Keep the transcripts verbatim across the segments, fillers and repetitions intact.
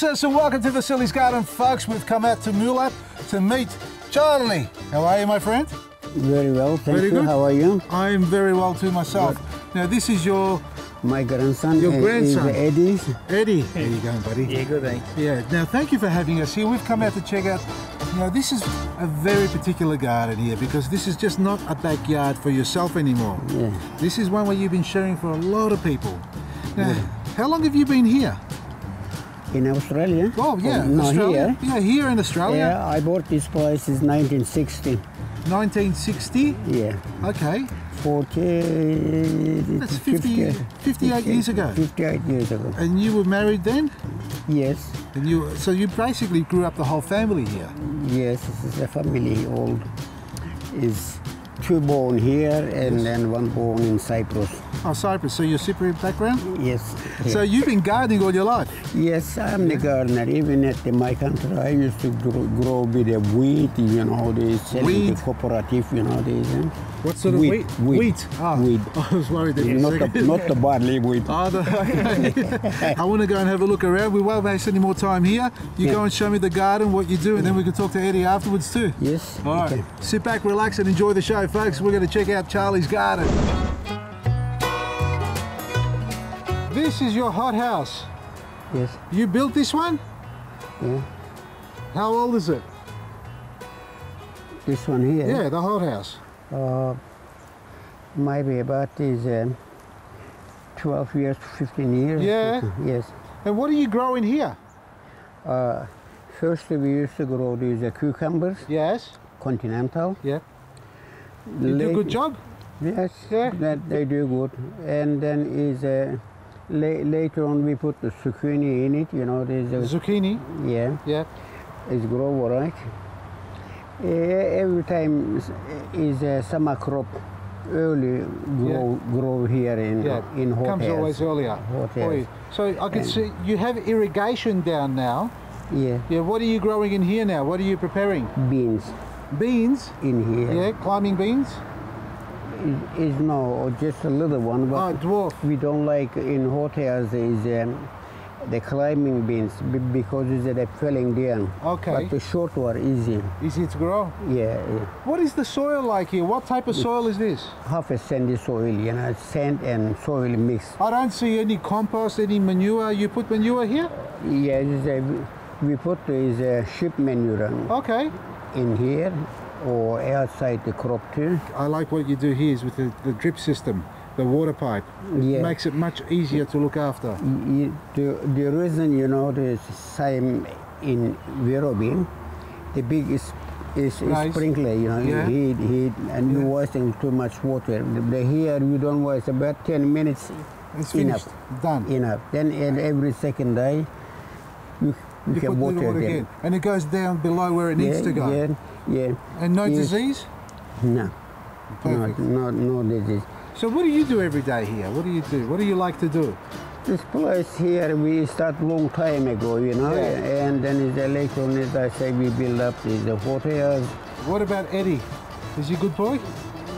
process, and welcome to Vasili's Garden, folks. We've come out to Moolap to meet Charlie. How are you, my friend? Very well, thank very you. Good. How are you? I'm very well too myself. Good. Now, this is your... My grandson. Your grandson. Eddie. Eddie. How you going, buddy? Yeah, good, eh? Yeah. Now, thank you for having us here. We've come out to check out... Now, this is a very particular garden here, because this is just not a backyard for yourself anymore. Yeah. This is one where you've been sharing for a lot of people. Now, yeah. How long have you been here? In Australia. Oh, yeah. Oh, not here. Yeah, here in Australia. Yeah, I bought this place in nineteen sixty. nineteen sixty? Yeah. Okay. forty... That's fifty, fifty, fifty-eight years ago. fifty-eight years ago. And you were married then? Yes. And you, so you basically grew up the whole family here? Yes, this is a family. All is two born here and then one born in Cyprus. Oh, Cyprus. So your Cypriot background? Yes. So yes. You've been gardening all your life? Yes, I'm the gardener. Even at the, my country, I used to grow, grow with the wheat, you know, they sell in the cooperative, you know. They, uh, what sort wheat, of wheat? Wheat. Wheat. Ah, wheat. I was worried that you were not, not the barley wheat. Oh, the, okay. I want to go and have a look around. We won't waste any more time here. You yeah. go and show me the garden, what you do, and yeah. then we can talk to Eddie afterwards too. Yes. All right. Okay. Sit back, relax, and enjoy the show, folks. We're going to check out Charlie's garden. This is your hothouse. Yes. You built this one? Yeah. How old is it? This one here? Yeah, the hothouse. Uh, maybe about these uh, twelve years, fifteen years. Yeah? Yes. And what do you grow in here? Uh, firstly, we used to grow these uh, cucumbers. Yes. Continental. Yeah. You Late, do a good job? Yes, yeah. That they do good. And then is... Uh, Later on, we put the zucchini in it, you know. There's a zucchini? Yeah. Yeah. It's grow all right. Every time is a summer crop, early grow, yeah. grow here in, yeah. in hot comes always earlier. Hot oh, so I can and see you have irrigation down now. Yeah. Yeah, what are you growing in here now? What are you preparing? Beans. Beans? In here. Yeah, climbing beans? Is no, or just a little one, but oh, dwarf. We don't like in hot areas is um, the climbing beans because it's they're falling down. Okay. But the short one easy. Easy to grow. Yeah. What is the soil like here? What type of it's soil is this? Half a sandy soil, you know, sand and soil mix. I don't see any compost, any manure. You put manure here? Yeah, a, we put is a sheep manure. Okay. In here. Or outside the crop too. I like what you do here is with the, the drip system, the water pipe. It yeah. makes it much easier to look after. You, the, the reason you know the same in Werribee, the big is, is, nice. Is sprinkler, you know, yeah. heat, heat, and yeah. you're wasting too much water. The, here you don't waste about ten minutes. It's enough. Finished. Done. Enough. Then and every second day, you, you, you can water the again. And it goes down below where it yeah, needs to go. Yeah. Yeah. And no yes. disease? No. Perfect. No, no, no disease. So what do you do every day here? What do you do? What do you like to do? This place here, we start long time ago, you know, yeah. and then it's later on, as I say, we build up the hotels. What about Eddie? Is he a good boy?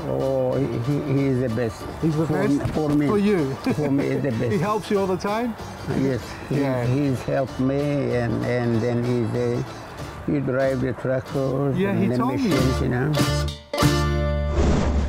Oh, he, he is the best. He's the for best? Me, for me. For you? For me, he's the best. He helps you all the time? Yes. He, yeah. He's helped me, and, and then he's a... You drive the tractors yeah, and the machines, you know.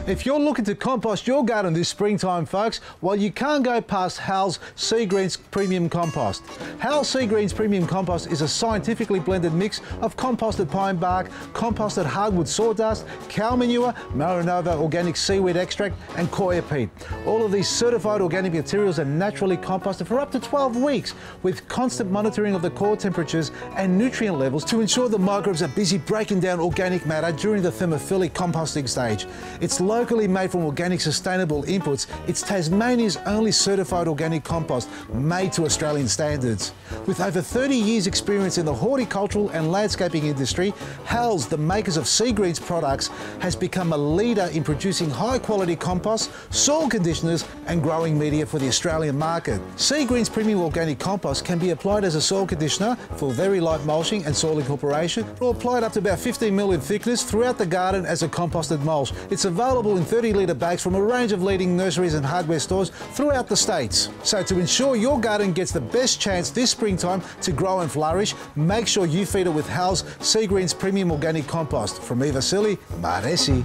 If you're looking to compost your garden this springtime, folks, well, you can't go past Hal's SeaGreens Premium Compost. Hal's SeaGreens Premium Compost is a scientifically blended mix of composted pine bark, composted hardwood sawdust, cow manure, Marinova organic seaweed extract, and coir peat. All of these certified organic materials are naturally composted for up to twelve weeks, with constant monitoring of the core temperatures and nutrient levels to ensure the microbes are busy breaking down organic matter during the thermophilic composting stage. It's locally made from organic sustainable inputs. It's Tasmania's only certified organic compost made to Australian standards. With over thirty years experience in the horticultural and landscaping industry, Hal's, the makers of SeaGreens products, has become a leader in producing high quality compost, soil conditioners and growing media for the Australian market. SeaGreens Premium Organic Compost can be applied as a soil conditioner for very light mulching and soil incorporation, or applied up to about fifteen mil in thickness throughout the garden as a composted mulch. It's available available in thirty litre bags from a range of leading nurseries and hardware stores throughout the states. So to ensure your garden gets the best chance this springtime to grow and flourish, make sure you feed it with Hal's SeaGreens Premium Organic Compost. From me, Vasili, Maresi.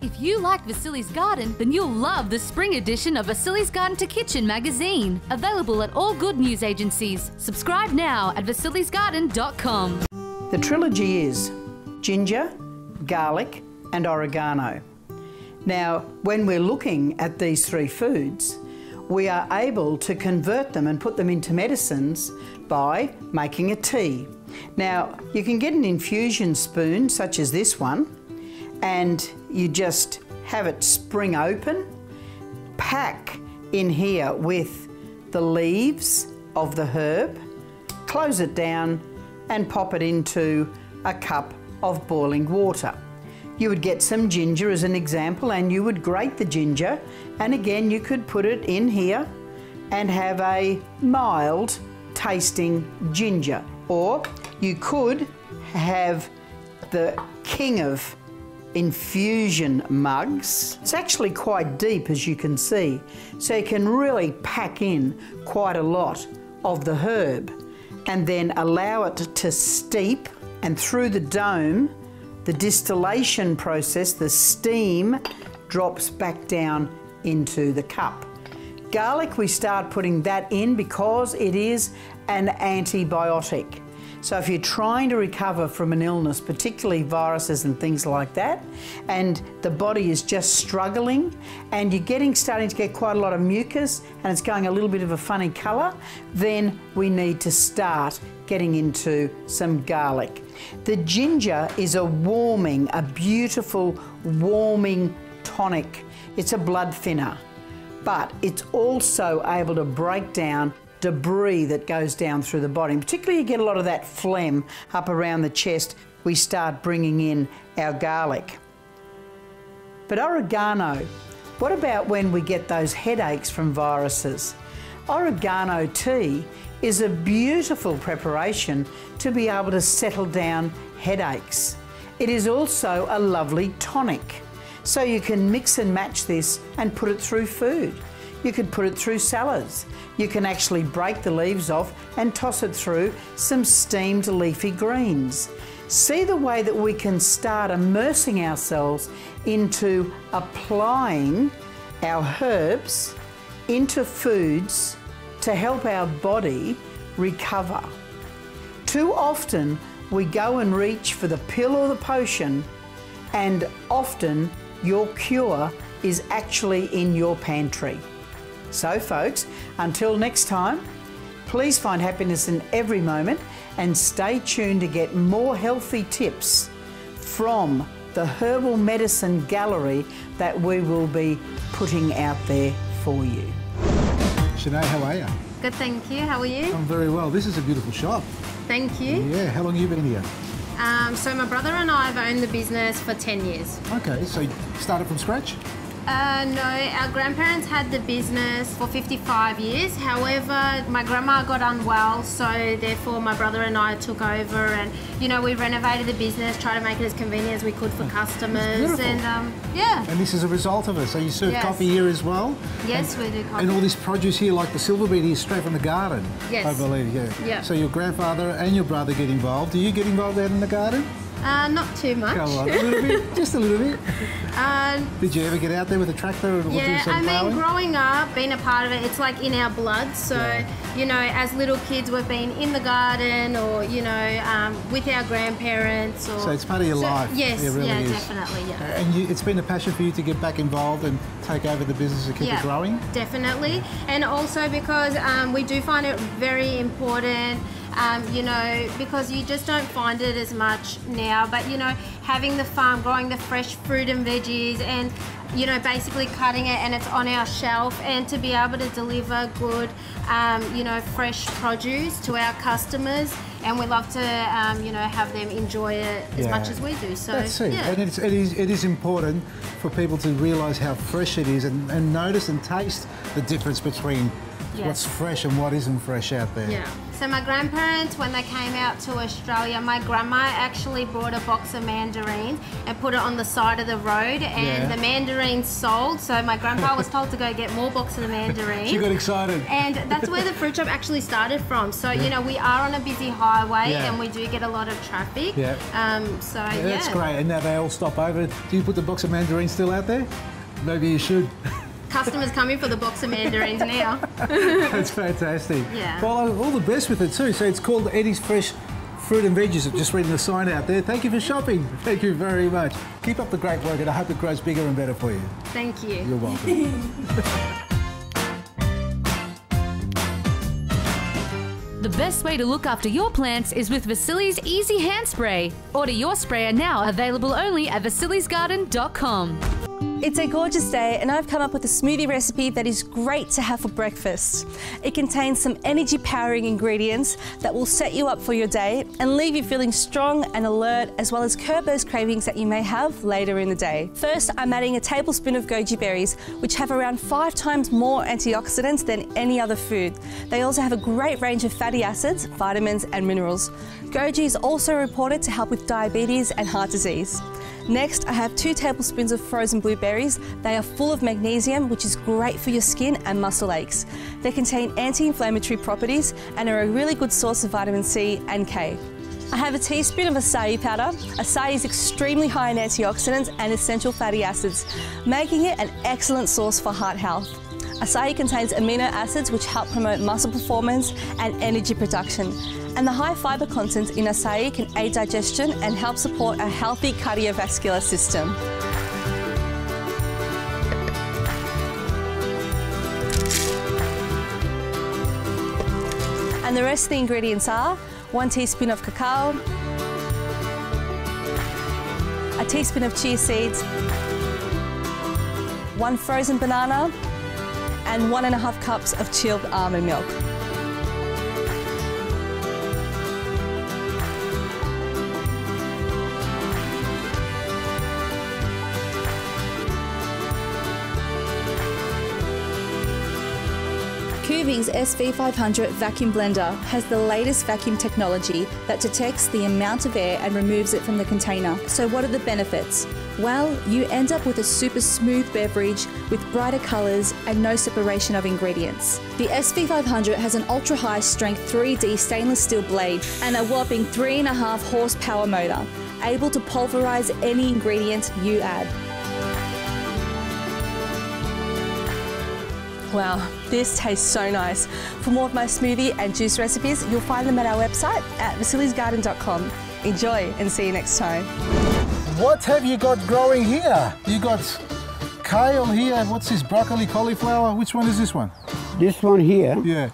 If you like Vasili's Garden, then you'll love the spring edition of Vasili's Garden to Kitchen magazine. Available at all good news agencies. Subscribe now at Vasilis Garden dot com. The trilogy is ginger, garlic and oregano. Now, when we're looking at these three foods, we are able to convert them and put them into medicines by making a tea. Now, you can get an infusion spoon such as this one, and you just have it spring open, pack in here with the leaves of the herb, close it down and pop it into a cup of boiling water. You would get some ginger as an example and you would grate the ginger, and again you could put it in here and have a mild tasting ginger. Or you could have the king of infusion mugs. It's actually quite deep, as you can see, so you can really pack in quite a lot of the herb and then allow it to steep, and through the dome the distillation process, the steam drops back down into the cup. Garlic, we start putting that in because it is an antibiotic. So if you're trying to recover from an illness, particularly viruses and things like that, and the body is just struggling and you're getting starting to get quite a lot of mucus and it's going a little bit of a funny colour, then we need to start getting into some garlic. The ginger is a warming, a beautiful warming tonic. It's a blood thinner, but it's also able to break down debris that goes down through the body. And particularly you get a lot of that phlegm up around the chest. We start bringing in our garlic. But oregano, what about when we get those headaches from viruses? Oregano tea is a beautiful preparation to be able to settle down headaches. It is also a lovely tonic. So you can mix and match this and put it through food. You could put it through salads. You can actually break the leaves off and toss it through some steamed leafy greens. See the way that we can start immersing ourselves into applying our herbs into foods to help our body recover. Too often we go and reach for the pill or the potion, and often your cure is actually in your pantry. So folks, until next time, please find happiness in every moment and stay tuned to get more healthy tips from the herbal medicine gallery that we will be putting out there for you. Sinead, how are you? Good, thank you. How are you? I'm very well. This is a beautiful shop. Thank you. Yeah, how long have you been here? Um, so my brother and I have owned the business for ten years. Okay, so you started from scratch? Uh, no, our grandparents had the business for fifty-five years. However, my grandma got unwell, so therefore my brother and I took over, and you know, we renovated the business, tried to make it as convenient as we could for customers, and um, yeah. And this is a result of it. So you serve yes. coffee here as well? Yes, and, we do coffee. And all this produce here, like the silver beet, is straight from the garden. Yes, I believe. Yeah. Yep. So your grandfather and your brother get involved. Do you get involved out in the garden? Uh, not too much. Go on, a little bit, just a little bit. Um, Did you ever get out there with a tractor? Or yeah, do some I mean, plowing? Growing up, being a part of it, it's like in our blood. So, yeah. you know, as little kids, we've been in the garden, or you know, um, with our grandparents. Or, so it's part of your so, life. Yes, it really yeah, is. definitely, yeah. And you, it's been a passion for you to get back involved and take over the business and keep yeah, it growing. Definitely, and also because um, we do find it very important. Um, you know, because you just don't find it as much now, but you know, having the farm, growing the fresh fruit and veggies, and you know, basically cutting it and it's on our shelf, and to be able to deliver good, um, you know, fresh produce to our customers, and we love to, um, you know, have them enjoy it as yeah. much as we do. So that's it. Yeah. And it's, it, is, it is important for people to realise how fresh it is, and, and notice and taste the difference between yes. what's fresh and what isn't fresh out there. Yeah. So my grandparents, when they came out to Australia, my grandma actually brought a box of mandarins and put it on the side of the road, and yeah. the mandarins sold, so my grandpa was told to go get more boxes of mandarins. She got excited. And that's where the fruit shop actually started from. So, yeah. you know, we are on a busy highway yeah. and we do get a lot of traffic. Yeah. Um, so, yeah, yeah. That's great, and now they all stop over. Do you put the box of mandarins still out there? Maybe you should. Customers coming for the box of mandarins now. That's fantastic. Yeah. Well, all the best with it too. So it's called Eddie's Fresh Fruit and Veggies. I'm just reading the sign out there. Thank you for shopping. Thank you very much. Keep up the great work, and I hope it grows bigger and better for you. Thank you. You're welcome. The best way to look after your plants is with Vasili's Easy Hand Spray. Order your sprayer now, available only at Vasilis Garden dot com. It's a gorgeous day, and I've come up with a smoothie recipe that is great to have for breakfast. It contains some energy powering ingredients that will set you up for your day and leave you feeling strong and alert, as well as curb those cravings that you may have later in the day. First, I'm adding a tablespoon of goji berries, which have around five times more antioxidants than any other food. They also have a great range of fatty acids, vitamins and minerals. Goji is also reported to help with diabetes and heart disease. Next, I have two tablespoons of frozen blueberries. They are full of magnesium, which is great for your skin and muscle aches. They contain anti-inflammatory properties and are a really good source of vitamin C and K. I have a teaspoon of acai powder. Acai is extremely high in antioxidants and essential fatty acids, making it an excellent source for heart health. Acai contains amino acids which help promote muscle performance and energy production. And the high fibre content in acai can aid digestion and help support a healthy cardiovascular system. And the rest of the ingredients are one teaspoon of cacao, a teaspoon of chia seeds, one frozen banana, and one and a half cups of chilled almond milk. Kuving's S V five hundred vacuum blender has the latest vacuum technology that detects the amount of air and removes it from the container. So what are the benefits? Well, you end up with a super smooth beverage with brighter colours and no separation of ingredients. The S V five hundred has an ultra-high strength three D stainless steel blade and a whopping three and a half horsepower motor, able to pulverise any ingredient you add. Wow, this tastes so nice. For more of my smoothie and juice recipes, you'll find them at our website at Vasilis Garden dot com. Enjoy and see you next time. What have you got growing here? You got kale here. What's this, broccoli, cauliflower? Which one is this one? This one here? Yeah.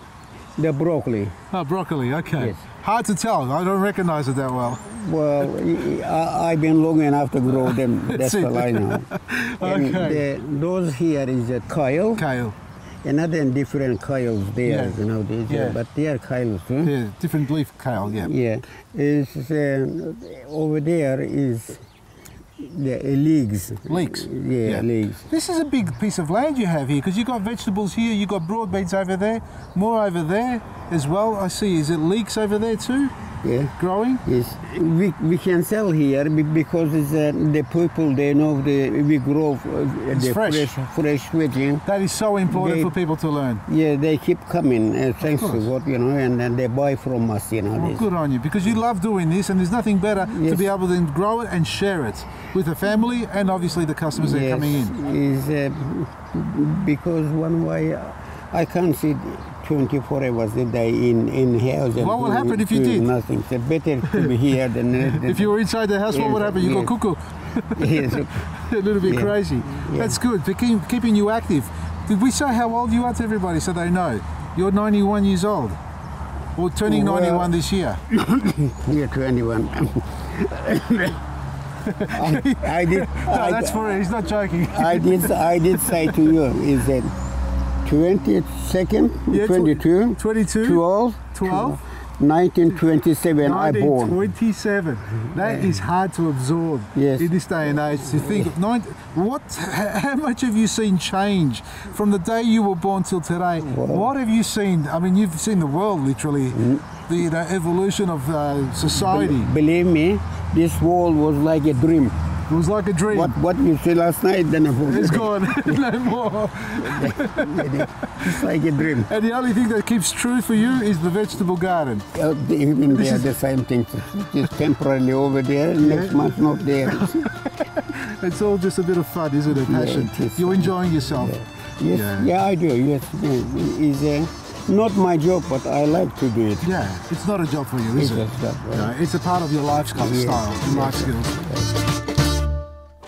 The broccoli. Oh, broccoli, okay. Yes. Hard to tell. I don't recognize it that well. Well, I, I've been long enough to grow them. That's all I know. Okay. And the, those here is the kale. Kale. Another different kale there, yeah. you know, these, yeah. but they are kales. Huh? Yeah, different leaf kale, yeah. Yeah, it's, uh, over there is the leeks. Leeks? Yeah, yeah, leeks. This is a big piece of land you have here, because you've got vegetables here, you've got broadbeets over there, more over there as well. I see, is it leeks over there too? Yeah. Growing? Yes. We, we can sell here because it's, uh, the people, they know the, we grow uh, the fresh, fresh veggies. That is so important they, for people to learn. Yeah, they keep coming, uh, thanks to God, you know, and, and they buy from us, you know. Well, good on you, because you love doing this, and there's nothing better yes. to be able to grow it and share it with the family and obviously the customers yes. that are coming in. Is uh, because one way I can't see twenty-four hours a day in, in house. What would happen if you did? Nothing. It's better to be here than... than if you were inside the house, yes, what would happen? You yes. go cuckoo. Yes. A little bit yes. crazy. Yes. That's good, for keep, keeping you active. Did we say how old you are to everybody so they know? You're ninety-one years old. Or turning well, ninety-one this year. Yeah, twenty-one. I, I did... No, I, that's for it. He's not joking. I did, I did say to you, is that... twenty-second, yeah, twenty-two, twenty-two, twelve, twelve, nineteen twenty-seven, I born. nineteen twenty-seven. That is hard to absorb, yes, in this day and age. To think of nine, what? How much have you seen change from the day you were born till today? Well, what have you seen? I mean, you've seen the world literally, mm-hmm. the you know, evolution of uh, society. Be believe me, this world was like a dream. It was like a dream. What, what you said last night, then it's gone. No more. It's like a dream. And the only thing that keeps true for you is the vegetable garden. Uh, even they are the same thing. It's temporarily over there, yeah. Next month not there. It's all just a bit of fun, isn't it? Passion. Yeah, it You're enjoying yourself. Yeah. Yes. Yeah. Yeah, I do. Yes, is a. Not my job, but I like to do it. Yeah, it's not a job for you, is it's it? A job, right? No, it's a part of your lifestyle, yes. style, yes. life skills. Yes.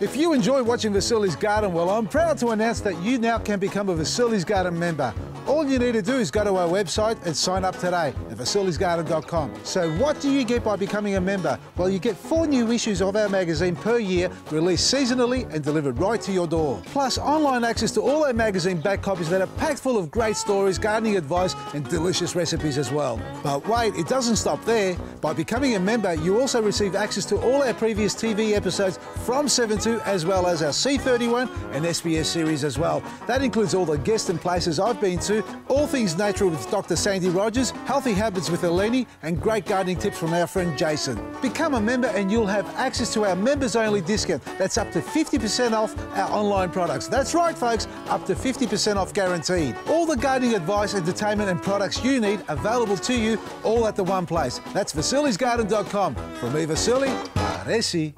If you enjoy watching Vasili's Garden, well, I'm proud to announce that you now can become a Vasili's Garden member. All you need to do is go to our website and sign up today at Vasilis Garden dot com. So what do you get by becoming a member? Well, you get four new issues of our magazine per year, released seasonally and delivered right to your door. Plus, online access to all our magazine back copies that are packed full of great stories, gardening advice and delicious recipes as well. But wait, it doesn't stop there. By becoming a member, you also receive access to all our previous T V episodes from seven two, as well as our C thirty-one and S B S series as well. That includes all the guests and places I've been to, All Things Natural with Doctor Sandy Rogers, Healthy Habits with Eleni, and great gardening tips from our friend Jason. Become a member and you'll have access to our members-only discount. That's up to fifty percent off our online products. That's right, folks, up to fifty percent off guaranteed. All the gardening advice, entertainment and products you need available to you, all at the one place. That's Vasilis Garden dot com. From me, Vasili, Aresi.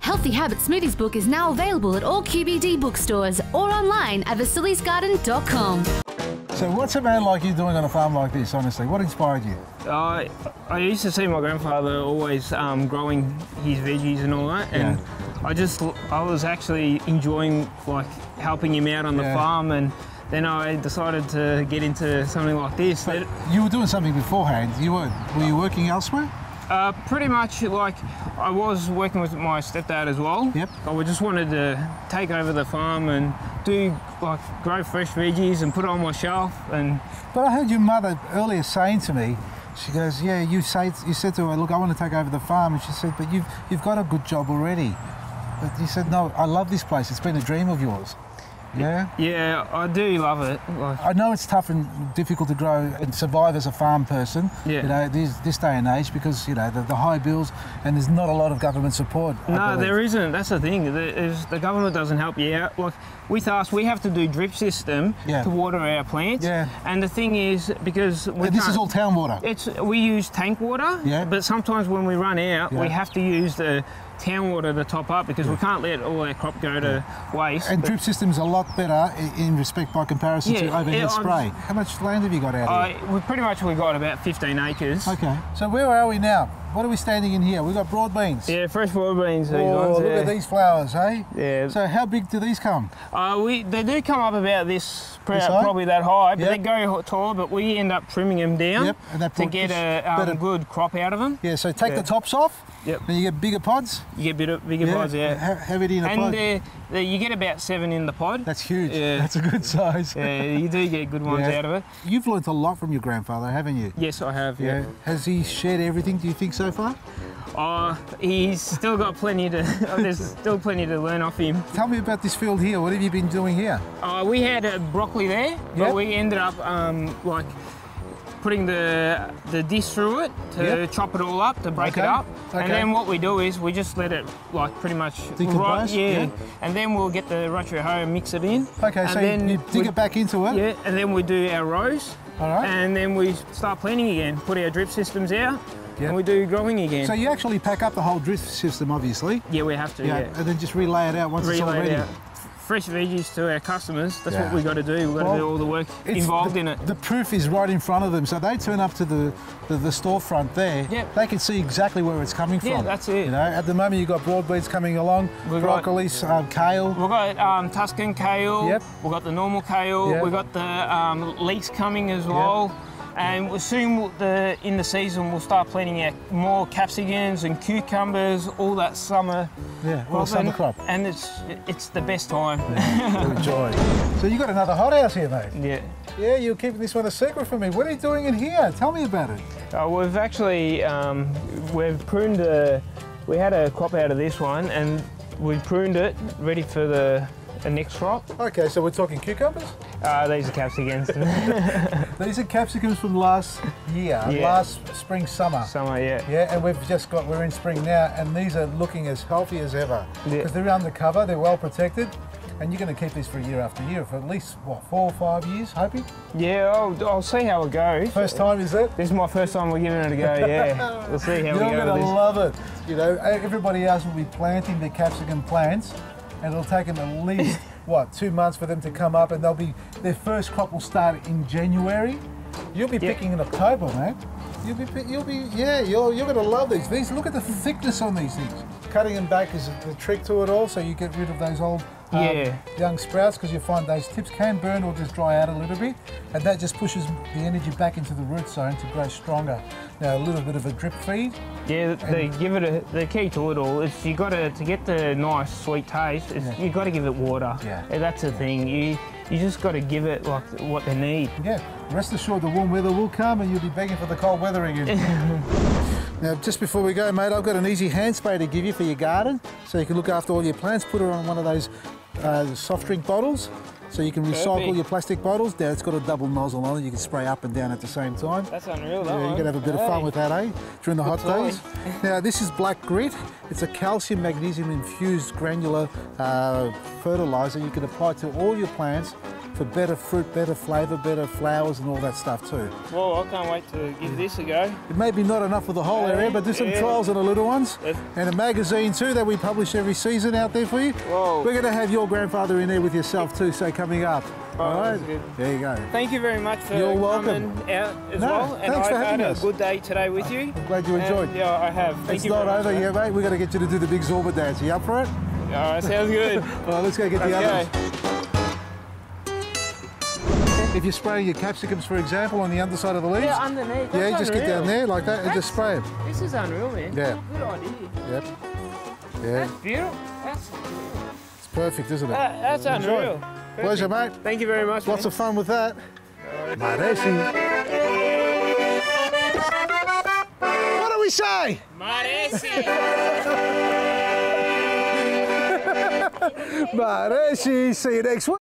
Healthy Habits Smoothies book is now available at all Q B D bookstores or online at Vasilis Garden dot com. So what's a man like you doing on a farm like this, honestly? What inspired you? Uh, I used to see my grandfather always um, growing his veggies and all that, and yeah. I just, I was actually enjoying like helping him out on the yeah. farm, and then I decided to get into something like this. But you were doing something beforehand, you weren't. Were you working elsewhere? Uh, pretty much, like, I was working with my stepdad as well. Yep. I just wanted to take over the farm and do, like, grow fresh veggies and put it on my shelf. And but I heard your mother earlier saying to me, she goes, yeah, you, say, you said to her, look, I want to take over the farm. And she said, but you've, you've got a good job already. But you said, no, I love this place. It's been a dream of yours. Yeah? Yeah, I do love it. Like, I know it's tough and difficult to grow and survive as a farm person, yeah. you know, this, this day and age, because, you know, the, the high bills, and there's not a lot of government support. No, there isn't. That's the thing. The, the government doesn't help you out. Like, with us, we have to do drip system yeah. to water our plants. Yeah. And the thing is, because we and this is all town water? It's, we use tank water, yeah. but sometimes when we run out, yeah. we have to use the town water to top up, because yeah. we can't let all our crop go to yeah. waste. And drip system's a lot better in respect by comparison yeah, to overhead spray. I'm, How much land have you got out uh, here? We pretty much we got about fifteen acres. Okay. So where are we now? What are we standing in here? We've got broad beans. Yeah, fresh broad beans. These oh, ones, look yeah. at these flowers, eh? Yeah. So how big do these come? Uh, we They do come up about this, this probably that high, but yep. they go tall, but we end up trimming them down yep. and that to get a um, better. good crop out of them. Yeah, so take yeah. the tops off yep. and you get bigger pods? You get bigger, bigger yeah. pods, yeah. Have, have it in a and pod. And uh, you get about seven in the pod. That's huge. Yeah. That's a good size. Yeah, you do get good ones yeah. out of it. You've learnt a lot from your grandfather, haven't you? Yes, I have, yeah. yeah. Has he shared everything, do you think so? So far? Oh, he's still got plenty to, oh, there's still plenty to learn off him. Tell me about this field here. What have you been doing here? Uh, we had uh, broccoli there, yep. but we ended up um, like putting the, the disc through it to yep. chop it all up, to break okay. it up. Okay. And then what we do is we just let it like pretty much decompose. Yeah. yeah. And then we'll get the rotary and mix it in. Okay, and so then you dig we, it back into it? Yeah, and then we do our rows. All right. And then we start planting again, put our drip systems out. Yep. And we do growing again. So you actually pack up the whole drip system, obviously. Yeah, we have to, yeah. yeah. And then just relay it out once relay it's all ready. It out. Fresh veggies to our customers, that's yeah. what we've got to do. We've got well, to do all the work involved the, in it. The proof is right in front of them. So they turn up to the, the, the storefront there, yep. they can see exactly where it's coming from. Yeah, that's it. You know, at the moment you've got broad beans coming along, we've broccoli, got, um, kale. We've got um, Tuscan kale, yep. we've got the normal kale, yep. we've got the um, leeks coming as well. Yep. And soon the, in the season we'll start planting out more capsicums and cucumbers, all that summer. Yeah, all the summer crop. And it's it's the best time. Yeah, enjoy. So you got another hothouse here, mate. Yeah. Yeah, you're keeping this one a secret from me. What are you doing in here? Tell me about it. Uh, we've actually, um, we've pruned a, we had a crop out of this one and we pruned it, ready for the, the next crop. Okay, so we're talking cucumbers? Uh, these are capsicums. These are capsicums from last year, yeah. last spring, summer. Summer, yeah. Yeah, and we've just got, we're in spring now, and these are looking as healthy as ever. Because yeah. they're undercover, they're well protected. And you're going to keep this for year after year, for at least, what, four or five years, hoping? Yeah, I'll, I'll see how it goes. First time, is it? This is my first time we're giving it a go, yeah. We'll see how You're we go You're going to love it. You know, everybody else will be planting their capsicum plants, and it'll take them at least, what, two months for them to come up, and they'll be, their first crop will start in January. You'll be yep. picking in October, man. You'll be, you'll be, yeah, you're, you're going to love these. These, look at the thickness on these things. Cutting them back is the trick to it all, so you get rid of those old um, yeah. young sprouts, because you find those tips can burn or just dry out a little bit, and that just pushes the energy back into the root zone to grow stronger. Now, a little bit of a drip feed. Yeah, they give it a, the key to it all is you got to, to get the nice sweet taste, it's, yeah. you've got to give it water. Yeah. And that's the yeah. thing. You, You just got to give it like what they need. Yeah, rest assured the warm weather will come and you'll be begging for the cold weather again. Now, just before we go, mate, I've got an easy hand spray to give you for your garden, so you can look after all your plants. Put it on one of those uh, soft drink bottles, so you can recycle Perfect. your plastic bottles. Now, it's got a double nozzle on it. You can spray up and down at the same time. That's unreal, that Yeah, you're going to have a bit hey. of fun with that, eh? During the Good hot toy. days. Now, this is black grit. It's a calcium, magnesium infused granular uh, fertilizer you can apply to all your plants for better fruit, better flavour, better flowers and all that stuff too. Well, I can't wait to give this a go. It may be not enough for the whole yeah, area, but do some yeah. trials on the little ones. That's... And a magazine too that we publish every season out there for you. Whoa. We're going to have your grandfather in there with yourself too, so coming up. Oh, all right, good. There you go. Thank you very much for You're welcome. coming out as no, well. And thanks I've for having had us. a good day today with you. I'm glad you enjoyed. And, yeah, I have. Thank it's you not over yet, mate. We've got to get you to do the big Zorba dance. Are you up for it? All right, sounds good. All right, let's go get the okay. others. If you're spraying your capsicums, for example, on the underside of the leaves. Yeah, underneath. That's yeah, you just unreal. get down there like that and That's, just spray them. This is unreal, man. Yeah. Good idea. Yep. Yeah. That's beautiful. That's beautiful. It's perfect, isn't it? That, that's Enjoy. unreal. Perfect. Pleasure, mate. Thank you very much. Lots man. of fun with that. Right. Maresi. What do we say? Maresi. Maresi. See you next week.